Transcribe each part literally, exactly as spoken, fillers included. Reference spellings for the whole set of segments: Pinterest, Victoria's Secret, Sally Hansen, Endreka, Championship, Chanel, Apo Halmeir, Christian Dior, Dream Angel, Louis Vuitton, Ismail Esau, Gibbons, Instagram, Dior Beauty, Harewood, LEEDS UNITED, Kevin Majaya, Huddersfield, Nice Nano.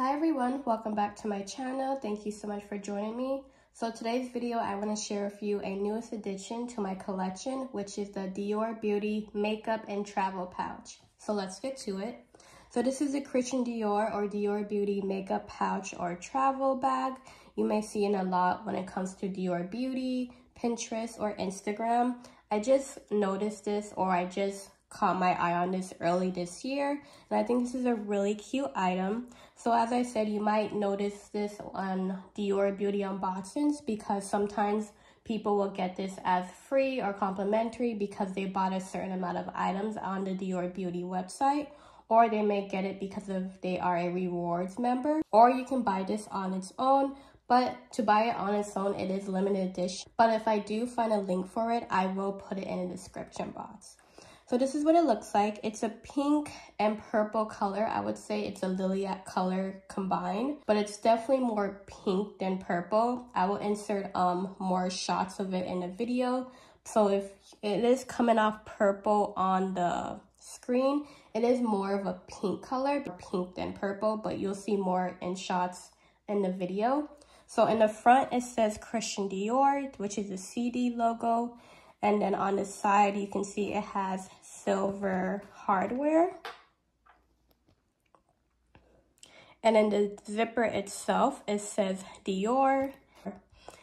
Hi everyone, welcome back to my channel. Thank you so much for joining me. So today's video, I want to share with you a newest addition to my collection, which is the Dior Beauty Makeup and Travel Pouch. So let's get to it. So this is a Christian Dior or Dior Beauty Makeup Pouch or Travel Bag. You may see it a lot when it comes to Dior Beauty, Pinterest, or Instagram. I just noticed this or I just caught my eye on this early this year, and I think this is a really cute item. So as I said, you might notice this on Dior Beauty unboxings because sometimes people will get this as free or complimentary because they bought a certain amount of items on the Dior Beauty website, or they may get it because of they are a rewards member, or you can buy this on its own. But to buy it on its own, it is limited edition. But if I do find a link for it, I will put it in the description box. So this is what it looks like. It's a pink and purple color. I would say it's a lilac color combined, but it's definitely more pink than purple. I will insert um more shots of it in the video. So if it is coming off purple on the screen, it is more of a pink color, pink than purple, but you'll see more in shots in the video. So in the front, it says Christian Dior, which is the C D logo. And then on the side, you can see it has silver hardware. And then the zipper itself, it says Dior. And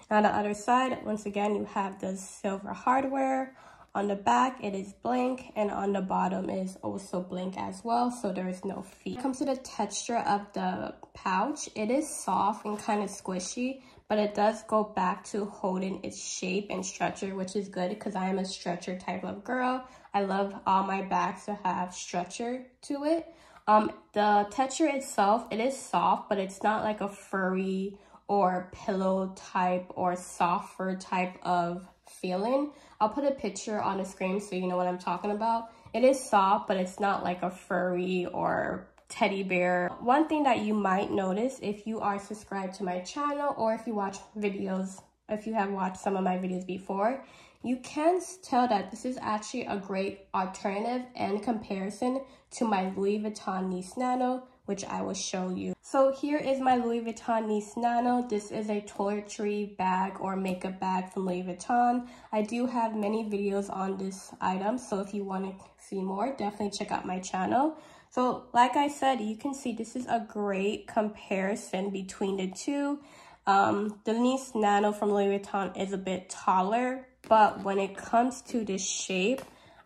on the other side, once again, you have the silver hardware. On the back, it is blank. And on the bottom it is also blank as well, so there is no fee. When it comes to the texture of the pouch, it is soft and kind of squishy, but it does go back to holding its shape and structure, which is good because I am a stretcher type of girl. I love all my bags to have structure to it. Um, the texture itself, it is soft, but it's not like a furry or pillow type or soft fur type of feeling. I'll put a picture on the screen so you know what I'm talking about. It is soft, but it's not like a furry or teddy bear. One thing that you might notice if you are subscribed to my channel, or if you watch videos, if you have watched some of my videos before, you can tell that this is actually a great alternative and comparison to my Louis Vuitton Nice Nano, which I will show you. So here is my Louis Vuitton Nice Nano. This is a toiletry bag or makeup bag from Louis Vuitton. I do have many videos on this item, so if you want to see more, definitely check out my channel. So like I said, you can see this is a great comparison between the two. Um, the Nice Nano from Louis Vuitton is a bit taller, but when it comes to the shape,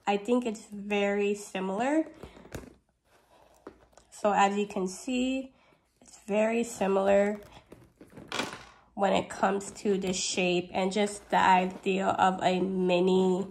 I think it's very similar. So as you can see, it's very similar when it comes to the shape and just the idea of a mini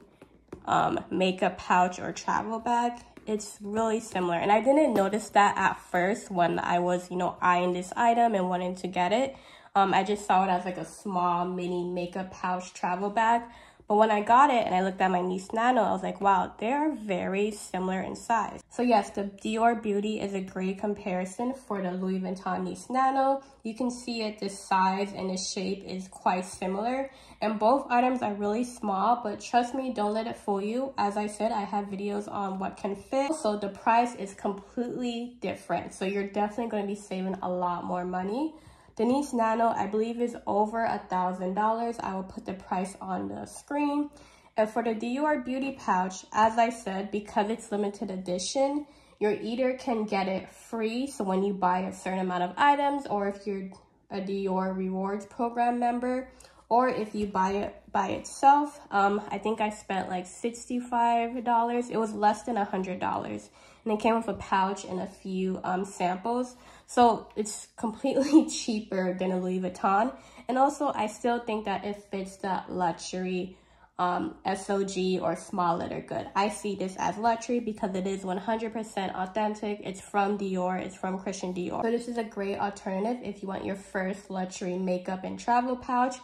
um, makeup pouch or travel bag. It's really similar. And I didn't notice that at first when I was, you know, eyeing this item and wanting to get it. Um, I just saw it as like a small mini makeup pouch travel bag. But when I got it and I looked at my Nice Nano, I was like, wow, they are very similar in size. So yes, the Dior Beauty is a great comparison for the Louis Vuitton Nice Nano. You can see it, the size and the shape is quite similar. And both items are really small, but trust me, don't let it fool you. As I said, I have videos on what can fit. So the price is completely different. So you're definitely going to be saving a lot more money. The Nice Nano, I believe, is over a thousand dollars. I will put the price on the screen. And for the Dior Beauty Pouch, as I said, because it's limited edition, you either can get it free, so when you buy a certain amount of items, or if you're a Dior Rewards Program member, or if you buy it by itself. Um, I think I spent like sixty-five dollars. It was less than a hundred dollars. And it came with a pouch and a few um, samples. So it's completely cheaper than a Louis Vuitton. And also, I still think that it fits that luxury um, S O G or small letter good. I see this as luxury because it is one hundred percent authentic. It's from Dior. It's from Christian Dior. So this is a great alternative if you want your first luxury makeup and travel pouch,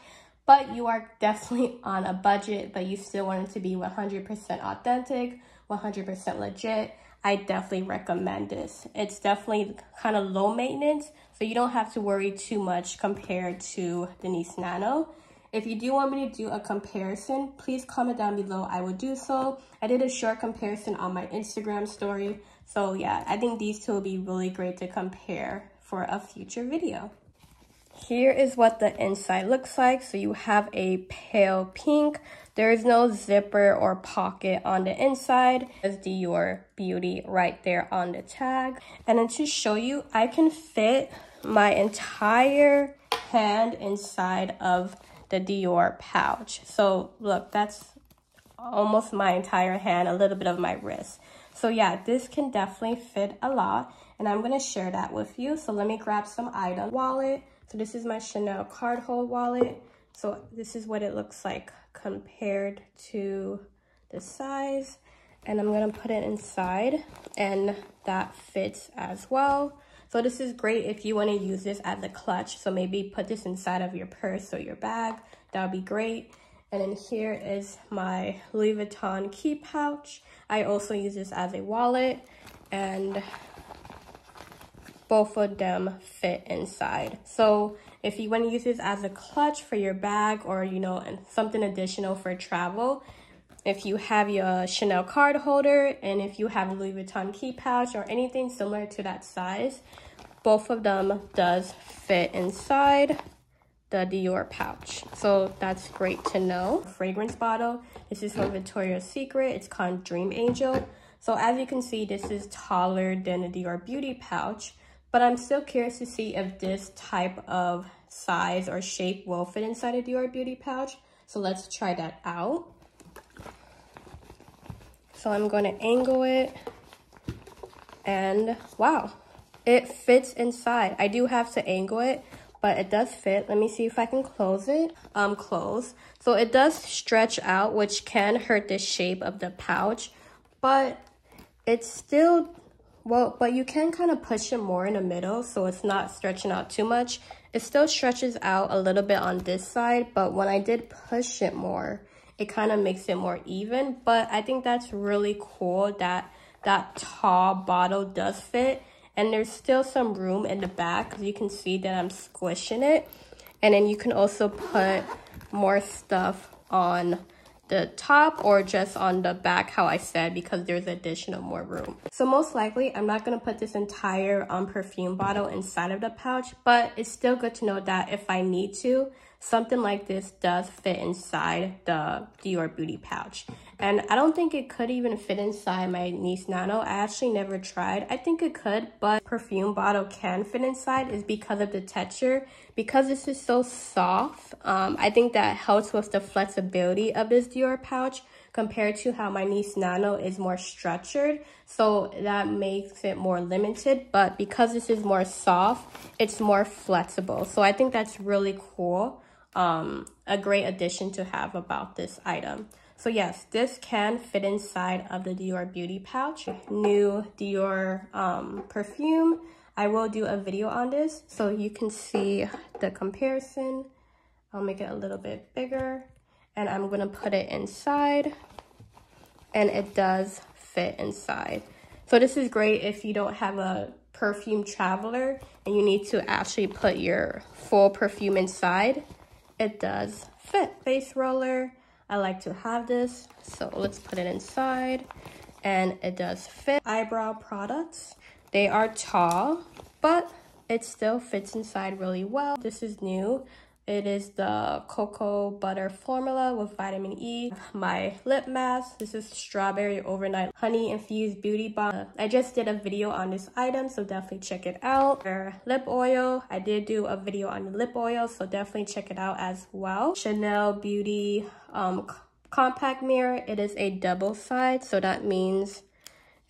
but you are definitely on a budget, but you still want it to be one hundred percent authentic, one hundred percent legit. I definitely recommend this. It's definitely kind of low maintenance, so you don't have to worry too much compared to the Nice Nano. If you do want me to do a comparison, please comment down below. I will do so. I did a short comparison on my Instagram story. So yeah, I think these two will be really great to compare for a future video. Here is what the inside looks like. So you have a pale pink. There is no zipper or pocket on the inside. There's Dior Beauty right there on the tag. And then to show you, I can fit my entire hand inside of the Dior pouch. So look, that's almost my entire hand, a little bit of my wrist. So yeah, this can definitely fit a lot. And I'm gonna share that with you. So let me grab some items. Wallet. So this is my Chanel card hold wallet. So this is what it looks like compared to the size. And I'm gonna put it inside, and that fits as well. So this is great if you wanna use this as a clutch. So maybe put this inside of your purse or your bag, that would be great. And then here is my Louis Vuitton key pouch. I also use this as a wallet, and both of them fit inside. So if you want to use this as a clutch for your bag, or you know, and something additional for travel, if you have your Chanel card holder and if you have a Louis Vuitton key pouch or anything similar to that size, both of them does fit inside the Dior pouch. So that's great to know. Fragrance bottle. This is from Victoria's Secret. It's called Dream Angel. So as you can see, this is taller than the Dior Beauty pouch. But I'm still curious to see if this type of size or shape will fit inside a Dior Beauty pouch. So let's try that out. So I'm going to angle it. And wow, it fits inside. I do have to angle it, but it does fit. Let me see if I can close it. Um, close. So it does stretch out, which can hurt the shape of the pouch. But it's still... Well, but you can kind of push it more in the middle, so it's not stretching out too much. It still stretches out a little bit on this side, but when I did push it more, it kind of makes it more even. But I think that's really cool that that tall bottle does fit. And there's still some room in the back, because you can see that I'm squishing it. And then you can also put more stuff on the top or just on the back, how I said, because there's additional more room. So most likely I'm not going to put this entire um perfume bottle inside of the pouch, but it's still good to know that if I need to, something like this does fit inside the Dior Beauty pouch. And I don't think it could even fit inside my Nice Nano. I actually never tried. I think it could, but perfume bottle can fit inside is because of the texture. Because this is so soft, um, I think that helps with the flexibility of this Dior pouch compared to how my Nice Nano is more structured. So that makes it more limited, but because this is more soft, it's more flexible. So I think that's really cool. Um, a great addition to have about this item. So yes, this can fit inside of the Dior Beauty pouch. New Dior um, perfume. I will do a video on this so you can see the comparison. I'll make it a little bit bigger, and I'm gonna put it inside, and it does fit inside. So this is great if you don't have a perfume traveler and you need to actually put your full perfume inside. It does fit. Face roller. I like to have this, so let's put it inside, and it does fit. Eyebrow products. They are tall, but it still fits inside really well. This is new. It is the cocoa butter formula with vitamin E. My lip mask. This is strawberry overnight honey infused beauty balm. I just did a video on this item, so definitely check it out. Their lip oil. I did do a video on the lip oil, so definitely check it out as well. Chanel Beauty um, compact mirror. It is a double side, so that means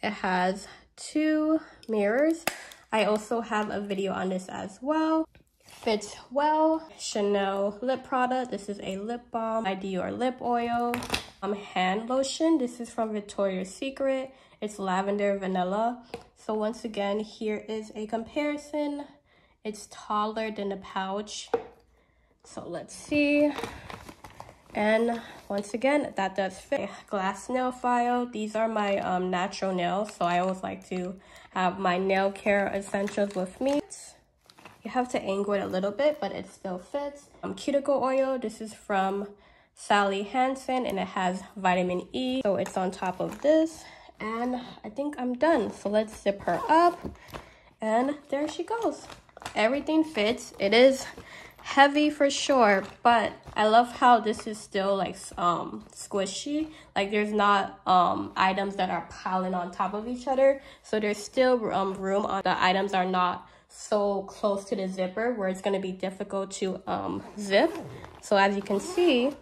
it has two mirrors. I also have a video on this as well. Fits well. Chanel lip product. This is a lip balm. My Dior lip oil. Um, hand lotion. This is from Victoria's Secret. It's lavender vanilla. So once again, here is a comparison. It's taller than the pouch. So let's see. And once again, that does fit. Glass nail file. These are my um, natural nails. So I always like to have my nail care essentials with me. You have to angle it a little bit, but it still fits. Um, cuticle oil. This is from Sally Hansen, and it has vitamin E. So it's on top of this. And I think I'm done. So let's zip her up. And there she goes. everything fits. It is heavy for sure, but I love how this is still like um squishy. Like there's not um items that are piling on top of each other, so there's still um room on the items are not so close to the zipper where it's going to be difficult to um zip. So as you can see,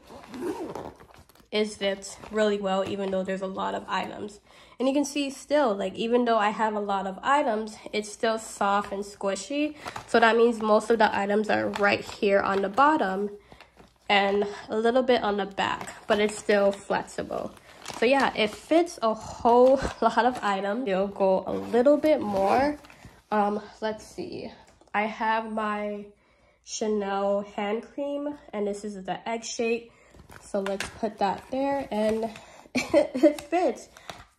it zips really well even though there's a lot of items. And you can see still, like even though I have a lot of items, it's still soft and squishy. So that means most of the items are right here on the bottom and a little bit on the back, but it's still flexible. So yeah, it fits a whole lot of items. It'll go a little bit more. Um, let's see. I have my Chanel hand cream and this is the egg shape. So let's put that there and it fits.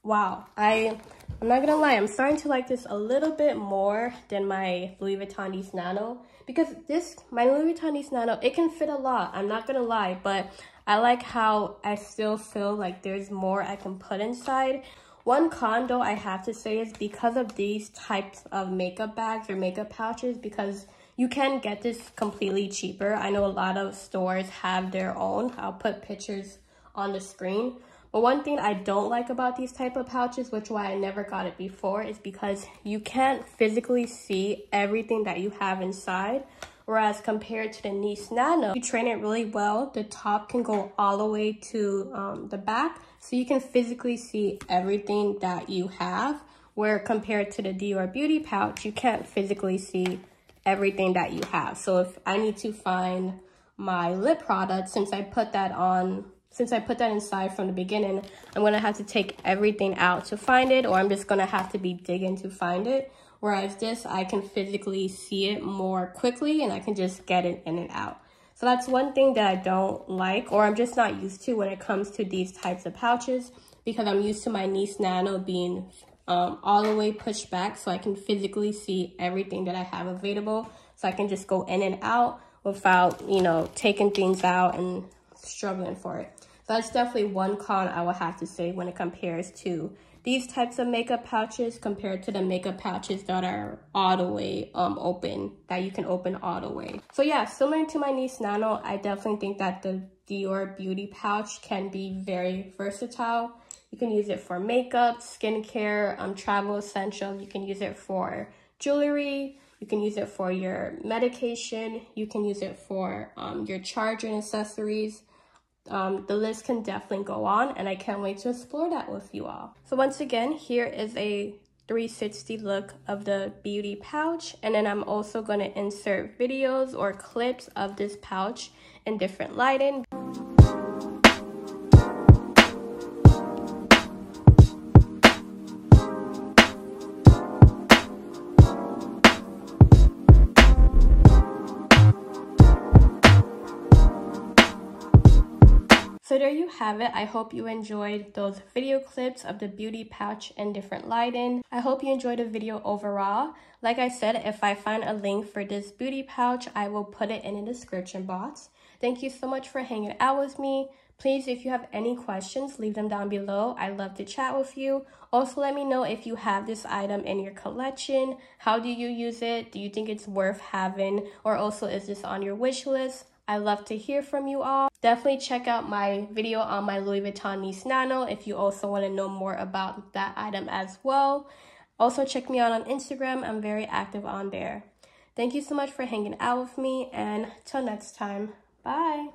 Wow, I, I'm not gonna lie, I'm starting to like this a little bit more than my Louis Vuitton Nice Nano, because this, my Louis Vuitton Nice Nano, it can fit a lot, I'm not gonna lie, but I like how I still feel like there's more I can put inside. One con though I have to say is because of these types of makeup bags or makeup pouches, because you can get this completely cheaper. I know a lot of stores have their own. I'll put pictures on the screen. But one thing I don't like about these type of pouches, which is why I never got it before, is because you can't physically see everything that you have inside. Whereas compared to the Nice Nano, you train it really well. The top can go all the way to um, the back, so you can physically see everything that you have. Where compared to the Dior Beauty pouch, you can't physically see everything that you have. So if I need to find my lip product, since I put that on, since I put that inside from the beginning, I'm gonna have to take everything out to find it, or I'm just gonna have to be digging to find it. Whereas this, I can physically see it more quickly and I can just get it in and out. So that's one thing that I don't like, or I'm just not used to when it comes to these types of pouches, because I'm used to my Nice Nano being Um, all the way pushed back so I can physically see everything that I have available, so I can just go in and out without, you know, taking things out and struggling for it. So that's definitely one con I will have to say when it compares to these types of makeup pouches compared to the makeup pouches that are all the way um, open, that you can open all the way. So yeah, similar to my Nice Nano, I definitely think that the Dior Beauty pouch can be very versatile. You can use it for makeup, skincare, um, travel essentials. You can use it for jewelry. You can use it for your medication. You can use it for um, your charger and accessories. Um, the list can definitely go on, and I can't wait to explore that with you all. So once again, here is a three sixty look of the beauty pouch, and then I'm also going to insert videos or clips of this pouch in different lighting. So there you have it. I hope you enjoyed those video clips of the beauty pouch and different lighting. I hope you enjoyed the video overall. Like I said, if I find a link for this beauty pouch, I will put it in the description box. Thank you so much for hanging out with me. Please, if you have any questions, leave them down below. I love to chat with you. Also, let me know if you have this item in your collection. How do you use it? Do you think it's worth having? Or also, is this on your wish list? I love to hear from you all. Definitely check out my video on my Louis Vuitton Nice Nano if you also want to know more about that item as well. Also check me out on Instagram. I'm very active on there. Thank you so much for hanging out with me, and till next time, bye.